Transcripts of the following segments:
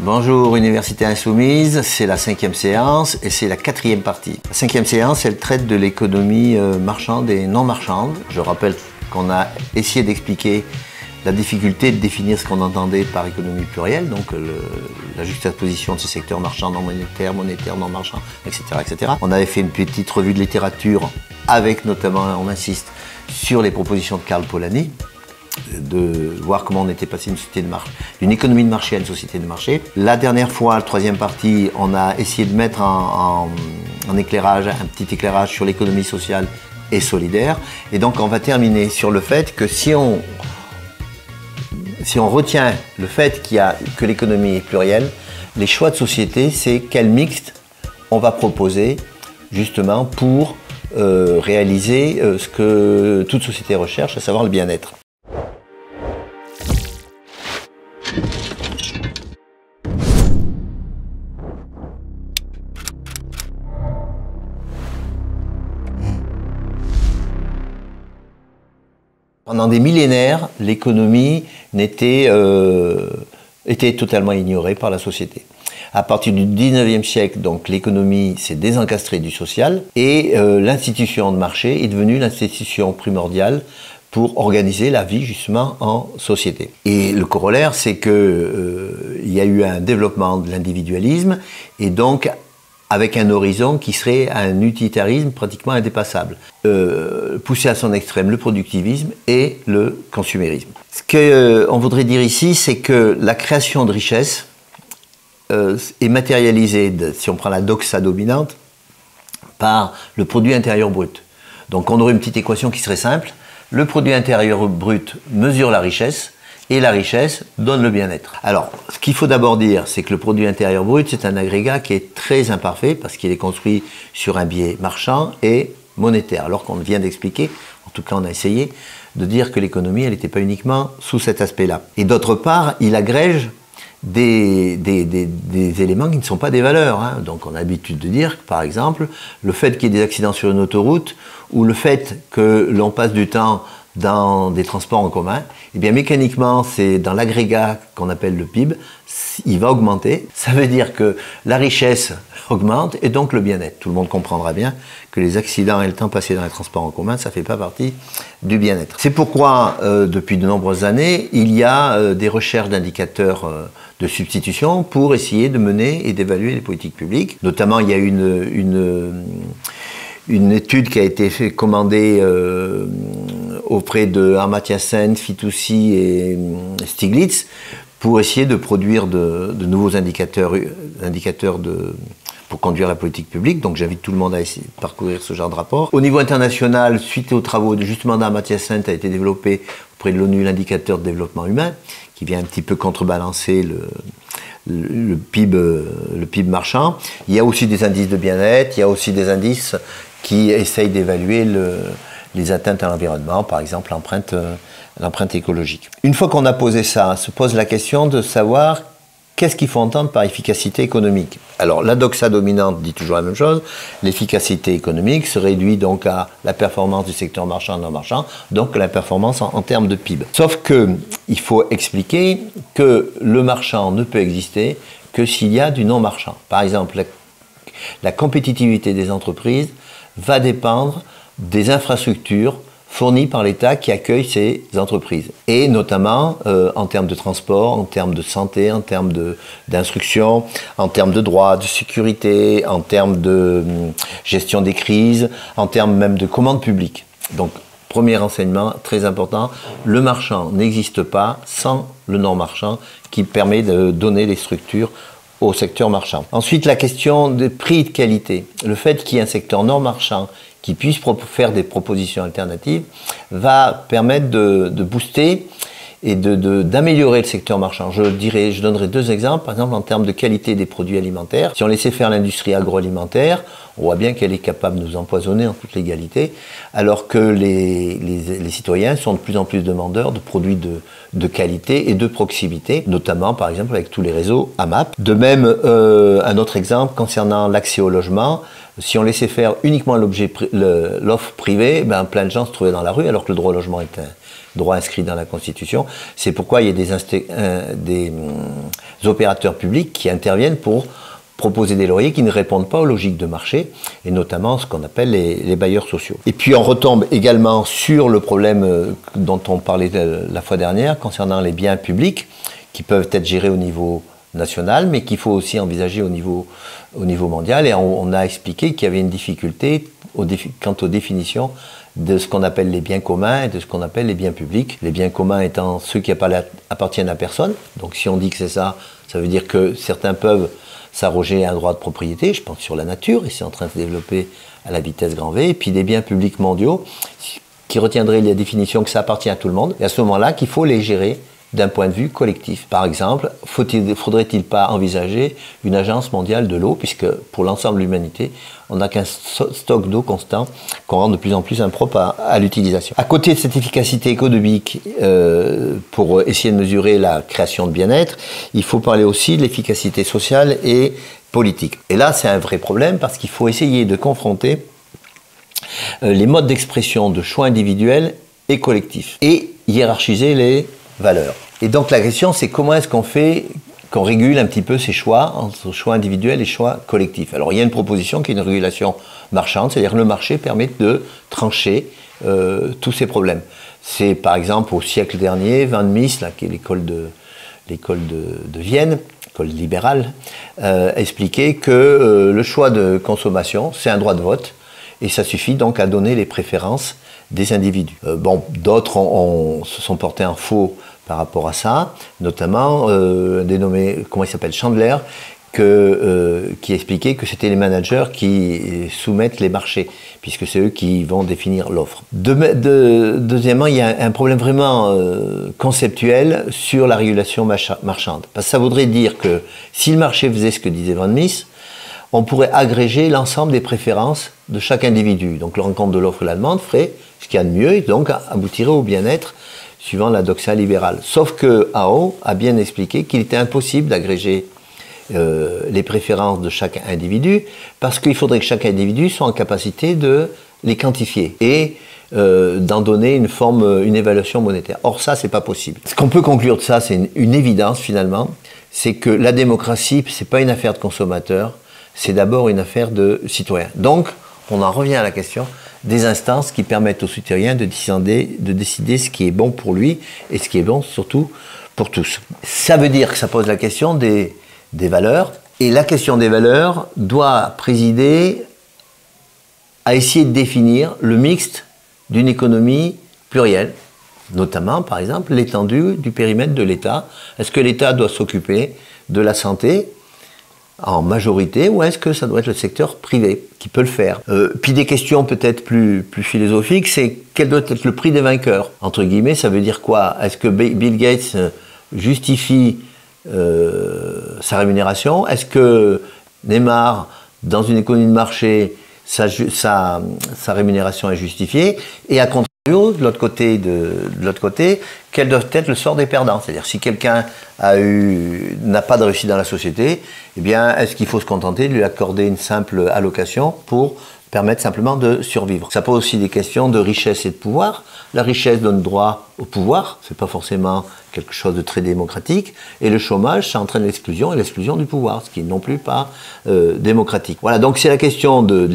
Bonjour Université Insoumise, c'est la 5e séance et c'est la 4e partie. La 5e séance, elle traite de l'économie marchande et non marchande. Je rappelle qu'on a essayé d'expliquer la difficulté de définir ce qu'on entendait par économie plurielle, donc la juxtaposition de ce secteur marchand, non monétaire, monétaire, non marchand, etc., etc. On avait fait une petite revue de littérature avec notamment, on insiste, sur les propositions de Karl Polanyi, de voir comment on était passé d'une économie de marché à une société de marché. La dernière fois, la troisième partie, on a essayé de mettre en éclairage, un petit éclairage sur l'économie sociale et solidaire. Et donc on va terminer sur le fait que si on retient le fait que l'économie est plurielle, les choix de société, c'est quel mixte on va proposer justement pour réaliser ce que toute société recherche, à savoir le bien-être. Pendant des millénaires, l'économie était totalement ignorée par la société. À partir du 19e siècle, donc, l'économie s'est désencastrée du social et l'institution de marché est devenue l'institution primordiale pour organiser la vie justement en société. Et le corollaire, c'est qu'il y a eu un développement de l'individualisme et donc avec un horizon qui serait un utilitarisme pratiquement indépassable, poussé à son extrême le productivisme et le consumérisme. Ce qu'on voudrait dire ici, c'est que la création de richesse est matérialisée, si on prend la doxa dominante, par le produit intérieur brut. Donc on aurait une petite équation qui serait simple, le produit intérieur brut mesure la richesse, et la richesse donne le bien-être. Alors, ce qu'il faut d'abord dire, c'est que le produit intérieur brut, c'est un agrégat qui est très imparfait parce qu'il est construit sur un biais marchand et monétaire. Alors qu'on vient d'expliquer, en tout cas on a essayé de dire que l'économie, elle n'était pas uniquement sous cet aspect-là. Et d'autre part, il agrège des éléments qui ne sont pas des valeurs. Hein. Donc on a l'habitude de dire, par exemple, le fait qu'il y ait des accidents sur une autoroute ou le fait que l'on passe du temps dans des transports en commun, eh bien mécaniquement, c'est dans l'agrégat qu'on appelle le PIB, il va augmenter. Ça veut dire que la richesse augmente et donc le bien-être. Tout le monde comprendra bien que les accidents et le temps passé dans les transports en commun, ça ne fait pas partie du bien-être. C'est pourquoi, depuis de nombreuses années, il y a des recherches d'indicateurs de substitution pour essayer de mener et d'évaluer les politiques publiques. Notamment, il y a une étude qui a été commandée auprès de Amartya Sen, Fitoussi et Stiglitz pour essayer de produire de nouveaux indicateurs pour conduire la politique publique. Donc j'invite tout le monde à essayer de parcourir ce genre de rapport. Au niveau international, suite aux travaux justement d'Amartya Sen, a été développé auprès de l'ONU l'indicateur de développement humain qui vient un petit peu contrebalancer le PIB marchand. Il y a aussi des indices de bien-être, il y a aussi des indices qui essayent d'évaluer les atteintes à l'environnement, par exemple l'empreinte écologique. Une fois qu'on a posé ça, se pose la question de savoir qu'est-ce qu'il faut entendre par efficacité économique. Alors la doxa dominante dit toujours la même chose, l'efficacité économique se réduit donc à la performance du secteur marchand et non marchand, donc la performance en termes de PIB. Sauf qu'il faut expliquer que le marchand ne peut exister que s'il y a du non marchand. Par exemple, la compétitivité des entreprises va dépendre des infrastructures fournies par l'État qui accueille ces entreprises. Et notamment en termes de transport, en termes de santé, en termes d'instruction, en termes de droit, de sécurité, en termes de gestion des crises, en termes même de commandes publiques. Donc, premier enseignement très important, le marchand n'existe pas sans le non-marchand qui permet de donner les structures au secteur marchand. Ensuite, la question des prix et de qualité. Le fait qu'il y ait un secteur non-marchand qui puisse faire des propositions alternatives va permettre de booster et d'améliorer le secteur marchand. Je donnerai deux exemples. Par exemple, en termes de qualité des produits alimentaires, si on laissait faire l'industrie agroalimentaire, on voit bien qu'elle est capable de nous empoisonner en toute légalité, alors que les citoyens sont de plus en plus demandeurs de produits de qualité et de proximité, notamment par exemple avec tous les réseaux AMAP. De même, un autre exemple concernant l'accès au logement. Si on laissait faire uniquement l'offre privée, ben, plein de gens se trouvaient dans la rue alors que le droit au logement est droit inscrit dans la Constitution. C'est pourquoi il y a des opérateurs publics qui interviennent pour proposer des loyers qui ne répondent pas aux logiques de marché, et notamment ce qu'on appelle les bailleurs sociaux. Et puis on retombe également sur le problème dont on parlait la fois dernière, concernant les biens publics, qui peuvent être gérés au niveau national, mais qu'il faut aussi envisager au niveau mondial. Et on a expliqué qu'il y avait une difficulté quant aux définitions de ce qu'on appelle les biens communs et de ce qu'on appelle les biens publics. Les biens communs étant ceux qui appartiennent à personne. Donc si on dit que c'est ça, ça veut dire que certains peuvent s'arroger un droit de propriété, je pense sur la nature, et c'est en train de se développer à la vitesse grand V, et puis des biens publics mondiaux qui retiendraient la définition que ça appartient à tout le monde, et à ce moment-là qu'il faut les gérer d'un point de vue collectif. Par exemple, faudrait-il pas envisager une agence mondiale de l'eau, puisque pour l'ensemble de l'humanité, on n'a qu'un stock d'eau constant qu'on rend de plus en plus impropre à l'utilisation. À côté de cette efficacité économique, pour essayer de mesurer la création de bien-être, il faut parler aussi de l'efficacité sociale et politique. Et là, c'est un vrai problème, parce qu'il faut essayer de confronter les modes d'expression de choix individuels et collectifs, et hiérarchiser les valeurs. Et donc la question, c'est comment est-ce qu'on régule un petit peu ces choix, entre choix individuels et choix collectifs. Alors il y a une proposition qui est une régulation marchande, c'est-à-dire que le marché permet de trancher tous ces problèmes. C'est par exemple au siècle dernier, von Mises, là, qui est l'école de Vienne, l'école libérale, expliquait que le choix de consommation, c'est un droit de vote, et ça suffit donc à donner les préférences des individus. Bon, d'autres se sont portés en faux par rapport à ça, notamment dénommé, comment il s'appelle, Chandler, qui expliquait que c'était les managers qui soumettent les marchés, puisque c'est eux qui vont définir l'offre. Deuxièmement, il y a un problème vraiment conceptuel sur la régulation marchande. Parce que ça voudrait dire que si le marché faisait ce que disait von Mises, on pourrait agréger l'ensemble des préférences de chaque individu. Donc le rencontre de l'offre et la demande ferait ce qu'il y a de mieux et donc aboutirait au bien-être suivant la doxa libérale. Sauf que A.O. a bien expliqué qu'il était impossible d'agréger les préférences de chaque individu parce qu'il faudrait que chaque individu soit en capacité de les quantifier et d'en donner une évaluation monétaire. Or ça, c'est pas possible. Ce qu'on peut conclure de ça, c'est une évidence finalement, c'est que la démocratie, c'est pas une affaire de consommateurs, c'est d'abord une affaire de citoyens. Donc, on en revient à la question des instances qui permettent aux citoyens de décider ce qui est bon pour lui et ce qui est bon surtout pour tous. Ça veut dire que ça pose la question des valeurs, et la question des valeurs doit présider à essayer de définir le mixte d'une économie plurielle, notamment, par exemple, l'étendue du périmètre de l'État. Est-ce que l'État doit s'occuper de la santé en majorité, ou est-ce que ça doit être le secteur privé qui peut le faire? Puis des questions peut-être plus philosophiques, c'est quel doit être le prix des vainqueurs? Entre guillemets, ça veut dire quoi? Est-ce que Bill Gates justifie sa rémunération? Est-ce que Neymar, dans une économie de marché, sa rémunération est justifiée? Et à contrario, de l'autre côté, quel doit être le sort des perdants? C'est-à-dire, si quelqu'un n'a pas de réussite dans la société, eh bien, est-ce qu'il faut se contenter de lui accorder une simple allocation pour permettre simplement de survivre? Ça pose aussi des questions de richesse et de pouvoir. La richesse donne droit au pouvoir, c'est pas forcément quelque chose de très démocratique, et le chômage, ça entraîne l'exclusion et l'exclusion du pouvoir, ce qui n'est non plus pas démocratique. Voilà, donc c'est la question de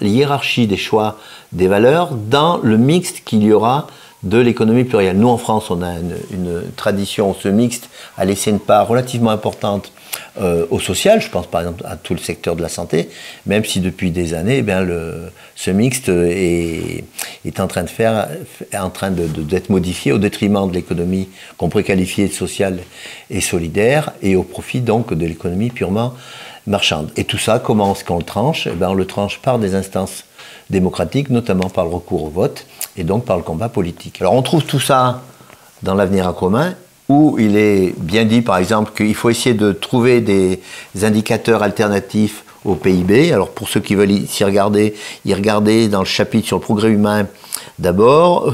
l'hiérarchie des choix, des valeurs, dans le mixte qu'il y aura de l'économie plurielle. Nous, en France, on a une tradition, ce mixte, à laisser une part relativement importante au social, je pense par exemple à tout le secteur de la santé, même si depuis des années, eh bien, ce mixte est en train d'être modifié au détriment de l'économie qu'on pourrait qualifier de sociale et solidaire, et au profit donc de l'économie purement marchande. Et tout ça, comment est-ce qu'on le tranche? Eh bien, on le tranche par des instances démocratiques, notamment par le recours au vote, et donc par le combat politique. Alors on trouve tout ça dans l'Avenir en commun, où il est bien dit par exemple qu'il faut essayer de trouver des indicateurs alternatifs au PIB. Alors pour ceux qui veulent s'y regarder, y regarder dans le chapitre sur le progrès humain d'abord,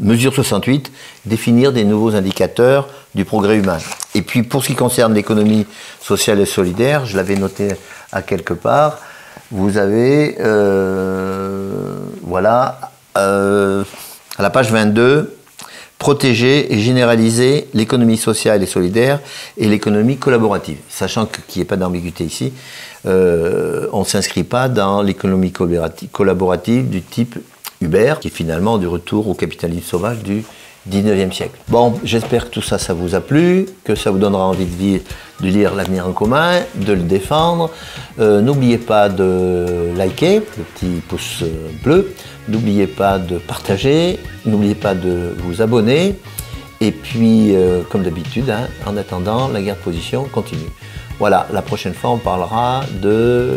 mesure 68, définir des nouveaux indicateurs du progrès humain. Et puis pour ce qui concerne l'économie sociale et solidaire, je l'avais noté à quelque part, vous avez, voilà, à la page 22, protéger et généraliser l'économie sociale et solidaire et l'économie collaborative. Sachant qu'il n'y a pas d'ambiguïté ici, on ne s'inscrit pas dans l'économie collaborative du type Uber, qui est finalement du retour au capitalisme sauvage du 19e siècle. Bon, j'espère que tout ça, ça vous a plu, que ça vous donnera envie de lire l'Avenir en commun, de le défendre. N'oubliez pas de liker, le petit pouce bleu. N'oubliez pas de partager, n'oubliez pas de vous abonner. Et puis, comme d'habitude, hein, en attendant, la guerre de position continue. Voilà, la prochaine fois, on parlera de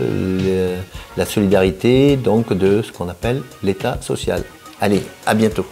la solidarité, donc de ce qu'on appelle l'état social. Allez, à bientôt.